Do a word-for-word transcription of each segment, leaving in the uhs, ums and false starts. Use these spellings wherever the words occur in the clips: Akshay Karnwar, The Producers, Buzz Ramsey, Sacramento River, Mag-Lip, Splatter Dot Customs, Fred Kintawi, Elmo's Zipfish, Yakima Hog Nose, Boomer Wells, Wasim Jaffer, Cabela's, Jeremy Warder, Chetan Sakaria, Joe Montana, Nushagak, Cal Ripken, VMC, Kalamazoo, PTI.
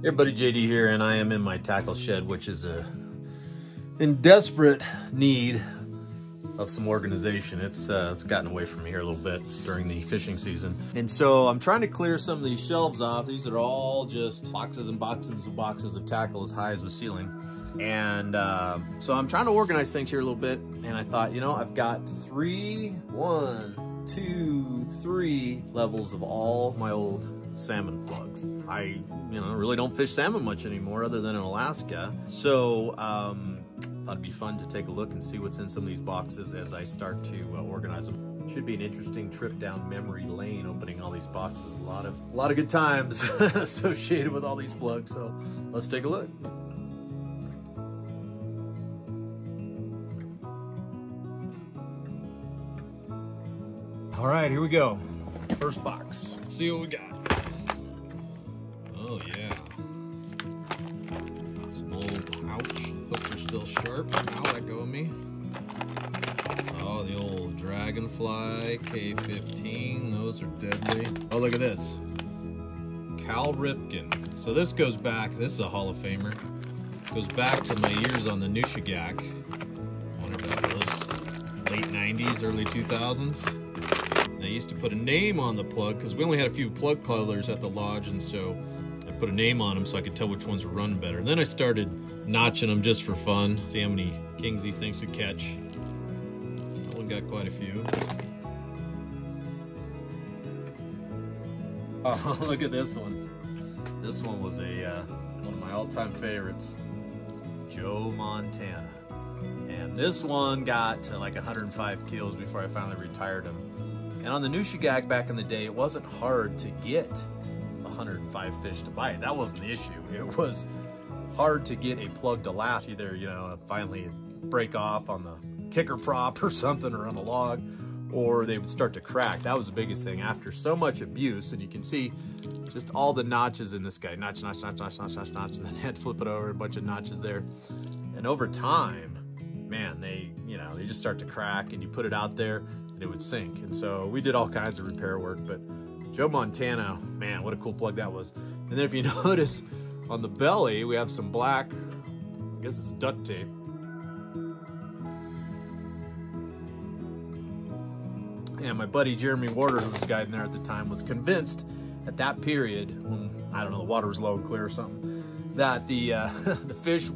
Hey buddy, J D here, and I am in my tackle shed, which is a, in desperate need of some organization. It's uh, it's gotten away from me here a little bit during the fishing season. And so I'm trying to clear some of these shelves off. These are all just boxes and boxes and boxes of tackle as high as the ceiling. And uh, so I'm trying to organize things here a little bit. And I thought, you know, I've got three, one, two, three levels of all my old salmon plugs. I, you know, really don't fish salmon much anymore other than in Alaska. So, um, thought it'd be fun to take a look and see what's in some of these boxes as I start to uh, organize them. Should be an interesting trip down memory lane, opening all these boxes. A lot of, a lot of good times associated with all these plugs. So let's take a look. All right, here we go. First box. Let's see what we got. Oh yeah, some old, ouch, hooks are still sharp. Ow, that go of me. Oh, the old Dragonfly K fifteen, those are deadly. Oh, look at this, Cal Ripken. So this goes back, this is a Hall of Famer. Goes back to my years on the Nushagak. I wonder about those late nineties, early two thousands. I used to put a name on the plug because we only had a few plug colors at the lodge, and so I put a name on them so I could tell which ones were running better. And then I started notching them just for fun. See how many kings these things could catch. That one got quite a few. Oh, look at this one. This one was a uh, one of my all-time favorites, Joe Montana. And this one got to like one hundred five kills before I finally retired him. And on the Nushagak back in the day, it wasn't hard to get one hundred five fish to bite. That wasn't the issue. It was hard to get a plug to last. Either, you know, finally it'd break off on the kicker prop or something, or on the log, or they would start to crack. That was the biggest thing after so much abuse. And you can see just all the notches in this guy. Notch, notch, notch, notch, notch, notch, notch. And then I had to flip it over, a bunch of notches there. And over time, man, they, you know, they just start to crack, and you put it out there and it would sink. And so we did all kinds of repair work, but Joe Montana, man, what a cool plug that was. And then if you notice on the belly, we have some black, I guess it's duct tape. And my buddy Jeremy Warder, who was guiding there at the time, was convinced at that period when, I don't know, the water was low and clear or something, that the, uh, the fish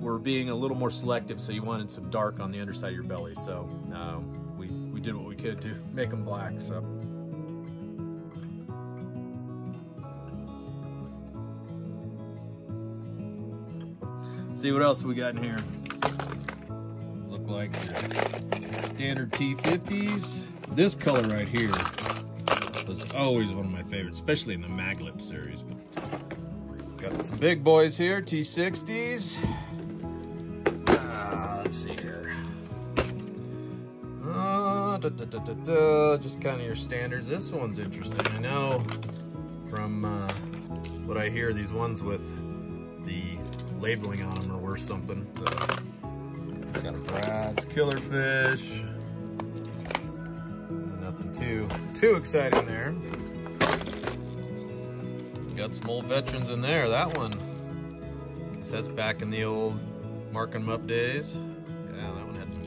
were being a little more selective, so you wanted some dark on the underside of your belly. So um, we, we did what we could to make them black, so. Let's see what else we got in here. Look like standard T fifties. This color right here was always one of my favorites, especially in the Mag-Lip series. Got some big boys here, T sixties. Let's see here. Uh, da, da, da, da, da. Just kind of your standards. This one's interesting. I know from uh, what I hear, these ones with the labeling on them are worth something. So, got a Brad's killer fish. Nothing too too exciting there. Got some old veterans in there. That one, I guess that's back in the old mark 'em up days.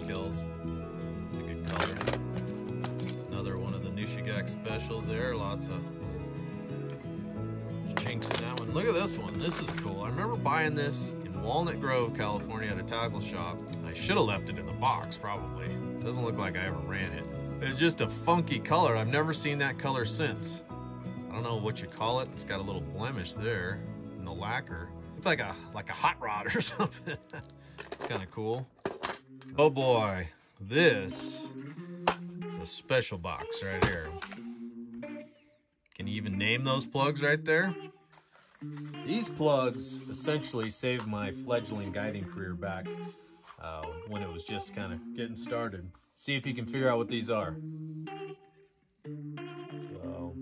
Kills. It's a good color. Another one of the Nushagak specials there. Lots of chinks in that one. Look at this one. This is cool. I remember buying this in Walnut Grove, California at a tackle shop. I should have left it in the box probably. It doesn't look like I ever ran it. It's just a funky color. I've never seen that color since. I don't know what you call it. It's got a little blemish there in the lacquer. It's like a, like a hot rod or something. It's kind of cool. Oh boy, this is a special box right here. Can you even name those plugs right there? These plugs essentially saved my fledgling guiding career back uh, when it was just kind of getting started. See if you can figure out what these are. So,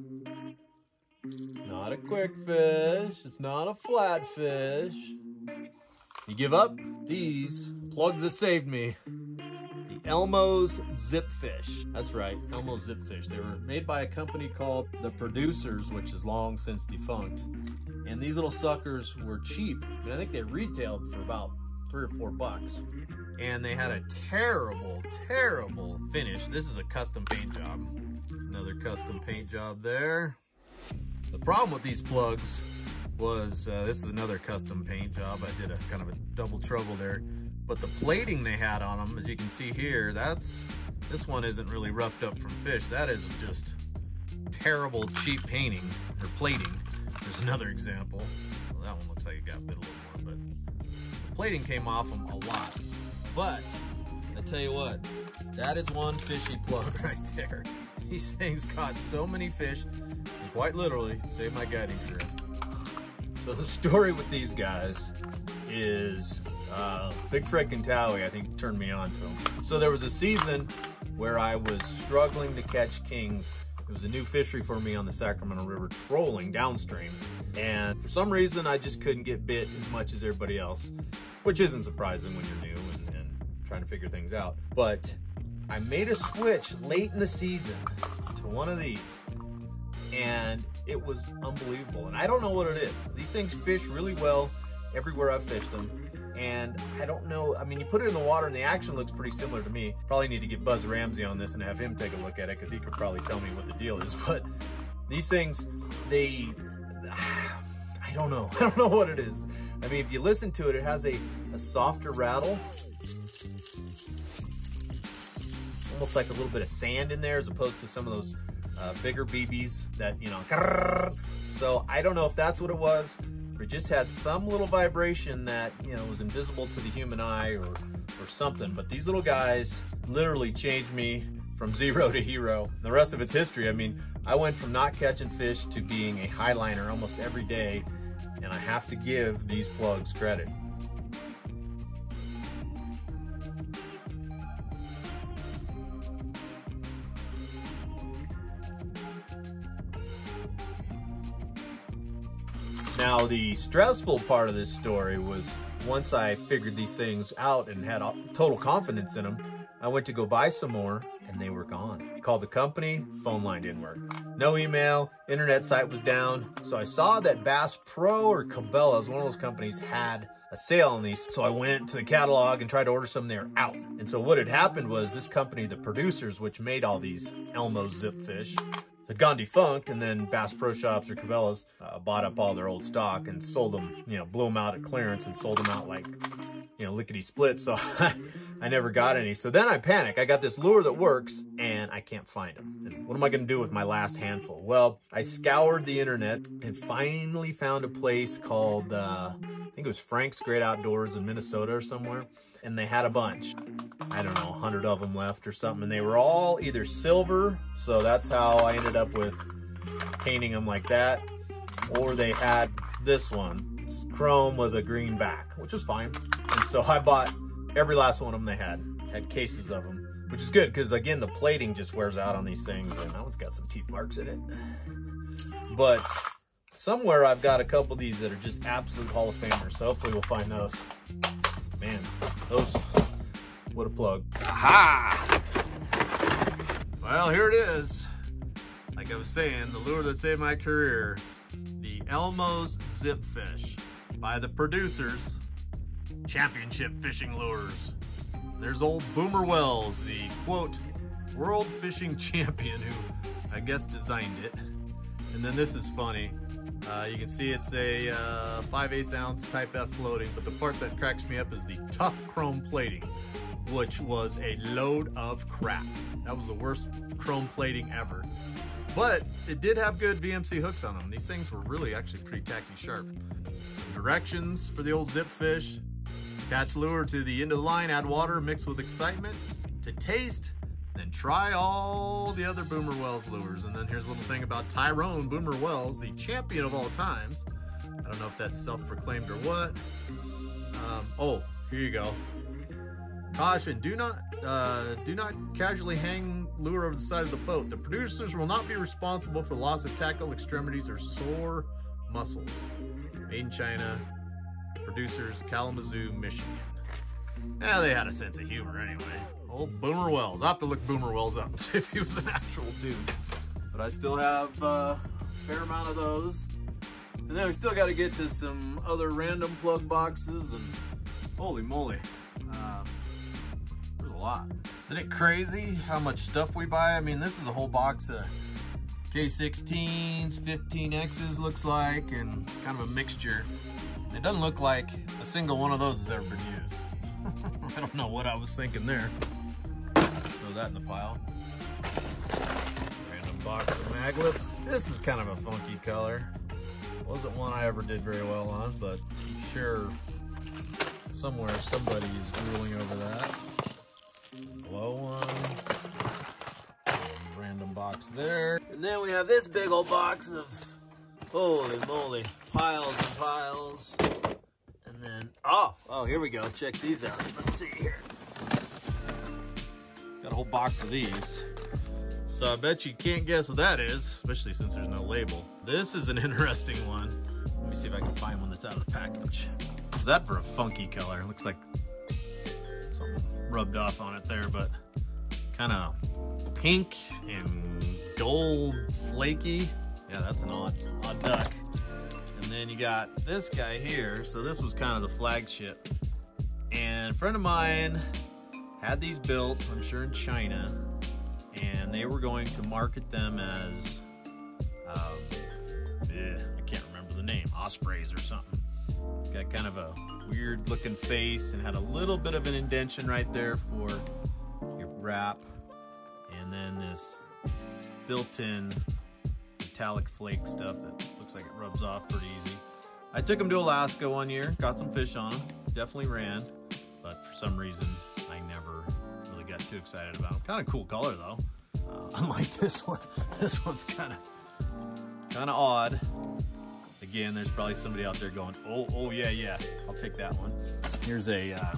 it's not a quick fish, it's not a flat fish. You give up? These plugs that saved me. The from Elmo's Zipfish. That's right, Elmo's Zipfish. They were made by a company called The Producers, which is long since defunct. And these little suckers were cheap. And I think they retailed for about three or four bucks. And they had a terrible, terrible finish. This is a custom paint job. Another custom paint job there. The problem with these plugs was, uh, this is another custom paint job. I did a kind of a double trouble there. But the plating they had on them, as you can see here, that's, this one isn't really roughed up from fish. That is just terrible cheap painting or plating. There's another example. Well, that one looks like it got bit a little more, but the plating came off them a lot. But I tell you what, that is one fishy plug right there. These things caught so many fish, quite literally saved my guiding career. So the story with these guys is uh, Big Fred Kintawi, I think, turned me on to them. So there was a season where I was struggling to catch kings. It was a new fishery for me on the Sacramento River, trolling downstream. And for some reason, I just couldn't get bit as much as everybody else, which isn't surprising when you're new and, and trying to figure things out. But I made a switch late in the season to one of these, and it was unbelievable. And I don't know what it is. These things fish really well everywhere I've fished them. And I don't know, I mean, you put it in the water and the action looks pretty similar to me. Probably need to get Buzz Ramsey on this and have him take a look at it, because he could probably tell me what the deal is. But these things, they, I don't know. I don't know what it is. I mean, if you listen to it, it has a, a softer rattle. Almost like a little bit of sand in there, as opposed to some of those Uh, bigger B Bs that, you know, so I don't know if that's what it was, or just had some little vibration that, you know, was invisible to the human eye or, or something. But these little guys literally changed me from zero to hero. The rest of it's history. I mean, I went from not catching fish to being a highliner almost every day, and I have to give these plugs credit. Now, the stressful part of this story was, once I figured these things out and had total confidence in them, I went to go buy some more and they were gone. I called the company, phone line didn't work. No email, internet site was down. So I saw that Bass Pro or Cabela's, one of those companies, had a sale on these. So I went to the catalog and tried to order some, they were out. And so what had happened was, this company, The Producers, which made all these Elmo Zipfish, had gone defunct, and then Bass Pro Shops or Cabela's uh, bought up all their old stock and sold them, you know, blew them out at clearance and sold them out like, you know, lickety split. So I never got any. So then I panic. I got this lure that works and I can't find them. And what am I going to do with my last handful? Well, I scoured the internet and finally found a place called, uh, I think it was Frank's Great Outdoors in Minnesota or somewhere. And they had a bunch. I don't know, a hundred of them left or something. And they were all either silver, so that's how I ended up with painting them like that. Or they had this one, chrome with a green back, which was fine. And so I bought every last one of them they had. Had cases of them, which is good, because again, the plating just wears out on these things. And that one's got some teeth marks in it. But somewhere I've got a couple of these that are just absolute Hall of Famers. So hopefully we'll find those. Man, those, what a plug. Aha! Well, here it is. Like I was saying, the lure that saved my career, the Elmo's Zipfish by The Producers, championship fishing lures. There's old Boomer Wells, the quote, world fishing champion, who I guess designed it. And then this is funny. Uh, you can see it's a uh, five eighths ounce type F floating, but the part that cracks me up is the tough chrome plating, which was a load of crap. That was the worst chrome plating ever. But it did have good V M C hooks on them. These things were really actually pretty tacky sharp. Some directions for the old Zipfish. Attach lure to the end of the line, add water, mix with excitement to taste, then try all the other Boomer Wells lures. And then here's a little thing about Tyrone Boomer Wells, the champion of all times. I don't know if that's self-proclaimed or what. Um, oh, here you go. Caution, do not uh, do not casually hang lure over the side of the boat. The Producers will not be responsible for loss of tackle, extremities, or sore muscles. Made in China, Producers, Kalamazoo, Michigan. Yeah, they had a sense of humor anyway. Old Boomer Wells. I'll have to look Boomer Wells up and see if he was an actual dude. But I still have uh, a fair amount of those. And then we still got to get to some other random plug boxes, and holy moly, uh, there's a lot. Isn't it crazy how much stuff we buy? I mean, this is a whole box of K sixteens, fifteen X's looks like, and kind of a mixture. It doesn't look like a single one of those has ever been used. I don't know what I was thinking there. Throw that in the pile. Random box of Mag-Lips. This is kind of a funky color. Wasn't one I ever did very well on, but I'm sure somewhere somebody's drooling over that. Low one. Random box there. And then we have this big old box of, holy moly, piles and piles. And then, oh, oh, here we go. Check these out. Let's see here. Got a whole box of these. So I bet you can't guess what that is, especially since there's no label. This is an interesting one. Let me see if I can find one that's out of the package. Is that for a funky color? It looks like something rubbed off on it there, but kind of pink and gold flaky. Yeah, that's an odd, odd duck. And then you got this guy here. So this was kind of the flagship. And a friend of mine had these built, I'm sure in China, and they were going to market them as, um, eh, I can't remember the name, ospreys or something. Got kind of a weird looking face and had a little bit of an indentation right there for your wrap. And then this built-in metallic flake stuff that looks like it rubs off pretty easy. I took them to Alaska one year, got some fish on them, definitely ran, but for some reason I never really got too excited about them. Kind of cool color though, uh, unlike this one. This one's kind of kind of odd. Again, there's probably somebody out there going, oh, oh yeah, yeah, I'll take that one. Here's a uh,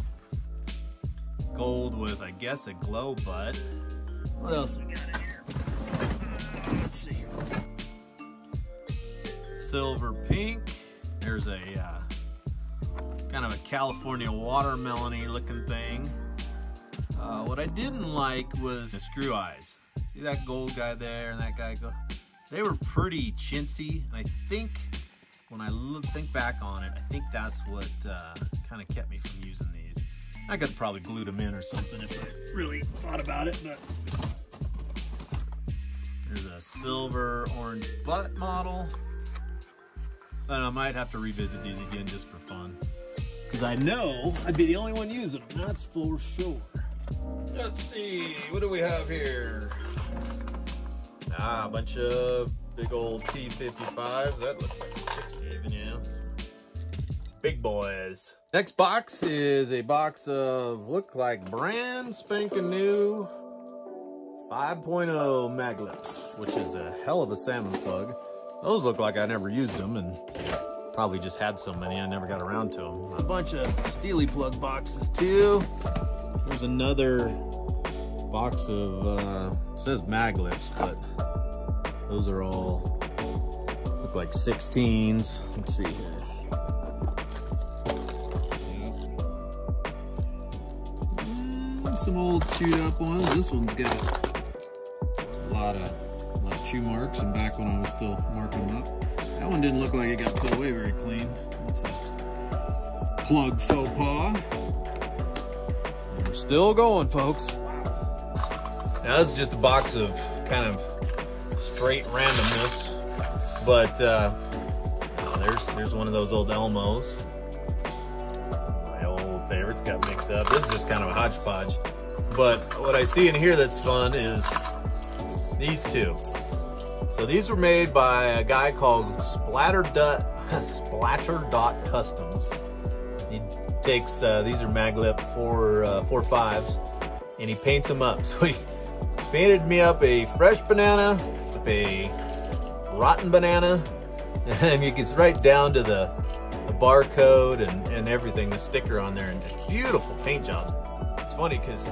gold with, I guess, a glow bud. What else we got in here? Let's see. Silver pink. There's a uh, kind of a California watermelon-y looking thing. Uh, what I didn't like was the screw eyes. See that gold guy there and that guy go? They were pretty chintzy. And I think when I look, think back on it, I think that's what uh, kind of kept me from using these. I could probably glue them in or something if I really thought about it, but. There's a silver orange butt model. And I might have to revisit these again just for fun. Because I know I'd be the only one using them, that's for sure. Let's see, what do we have here? Ah, a bunch of big old T fifty-fives. That looks like a sixty even, yeah. Big boys. Next box is a box of, look like brand spanking new five point oh Mag-Lips, which is a hell of a salmon plug. Those look like I never used them and probably just had so many I never got around to them. A bunch of steely plug boxes too. There's another box of, uh, it says Mag-Lips, but those are all, look like sixteens. Let's see here. Some old chewed up ones. This one's got a lot of chew marks, and back when I was still marking them up. That one didn't look like it got put away very clean. That's a plug faux pas. And we're still going, folks. Now this is just a box of kind of straight randomness, but uh, oh, there's, there's one of those old Elmos. My old favorites got mixed up. This is just kind of a hodgepodge. But what I see in here that's fun is these two. So these were made by a guy called Splatter Dot Splatter Dot Customs. He takes uh, these are Mag-Lip four uh, four fives, and he paints them up. So he painted me up a fresh banana, a rotten banana, and you get right down to the, the barcode and and everything, the sticker on there, and just beautiful paint job. It's funny because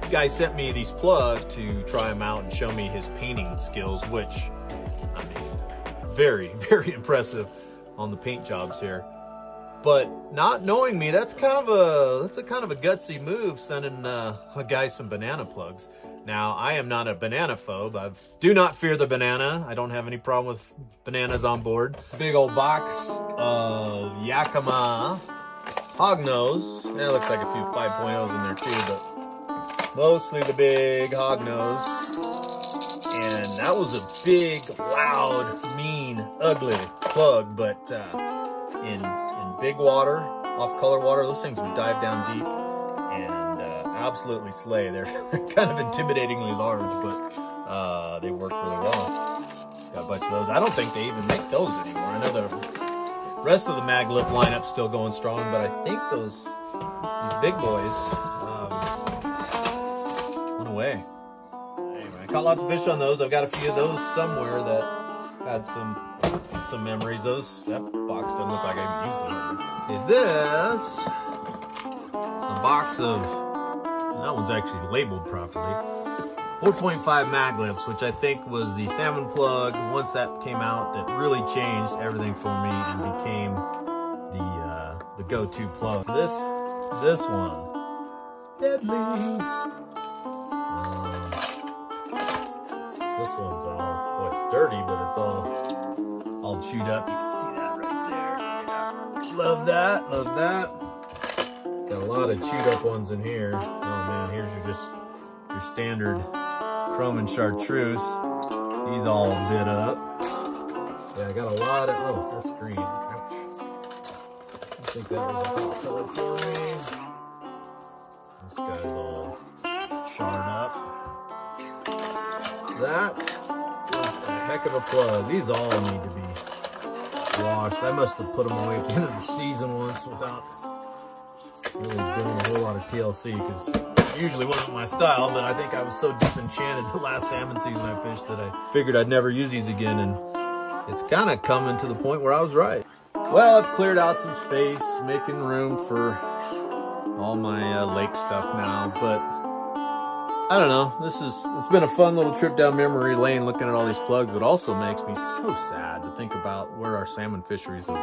the guy sent me these plugs to try them out and show me his painting skills, which, I mean, very, very impressive on the paint jobs here. But not knowing me, that's kind of a that's a kind of a gutsy move, sending uh, a guy some banana plugs. Now, I am not a banana phobe. I do not fear the banana. I don't have any problem with bananas on board. Big old box of Yakima Hog Nose. Yeah, it looks like a few five point ohs in there too, but mostly the big Hog Nose. And that was a big, loud, mean, ugly plug, but uh, in big water, off-color water. Those things would dive down deep and uh, absolutely slay. They're kind of intimidatingly large, but uh, they work really well. Got a bunch of those. I don't think they even make those anymore. I know the rest of the Mag-Lip lineup's still going strong, but I think those these big boys um, went away. Anyway, I caught lots of fish on those. I've got a few of those somewhere that had some some memories. Those that box doesn't look like I used one. Is this a box of, that one's actually labeled properly, four point five Mag-Lips, which I think was the salmon plug. Once that came out, that really changed everything for me and became the uh, the go-to plug. This this one, deadly. Um, this one's all, well, it's dirty, but it's all all chewed up. You can see that right there. Love that, love that. Got a lot of chewed up ones in here. Oh man, here's your just your standard chrome and chartreuse. He's all bit up. Yeah, I got a lot of, oh, that's green. Ouch. I think that was a good color for me. This guy's all charred up. That is a heck of a plug. These all need to be washed. I must have put them away at the end of the season once without really doing a whole lot of T L C, because usually wasn't my style, but I think I was so disenchanted the last salmon season I fished that I figured I'd never use these again, and it's kind of coming to the point where I was right. Well, I've cleared out some space, making room for all my uh, lake stuff now, but I don't know, this is, it's been a fun little trip down memory lane looking at all these plugs. It also makes me so sad to think about where our salmon fisheries have,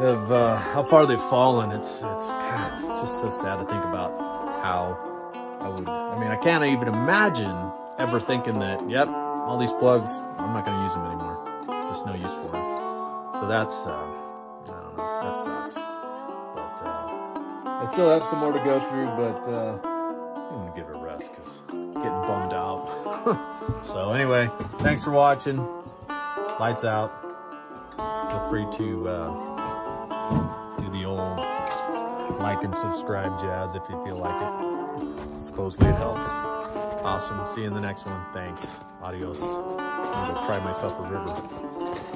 have uh, how far they've fallen. It's, it's, God, it's just so sad to think about how I would, I mean, I can't even imagine ever thinking that, yep, all these plugs, I'm not going to use them anymore. Just no use for them. So that's, uh, I don't know, that sucks. But uh, I still have some more to go through, but uh, I'm going to give it a rest because I'm getting bummed out. So anyway, thanks for watching. Lights out. Feel free to uh, do the old like and subscribe jazz if you feel like it. Supposedly it helps. Awesome. See you in the next one. Thanks. Adios. I'm going to go cry myself a river.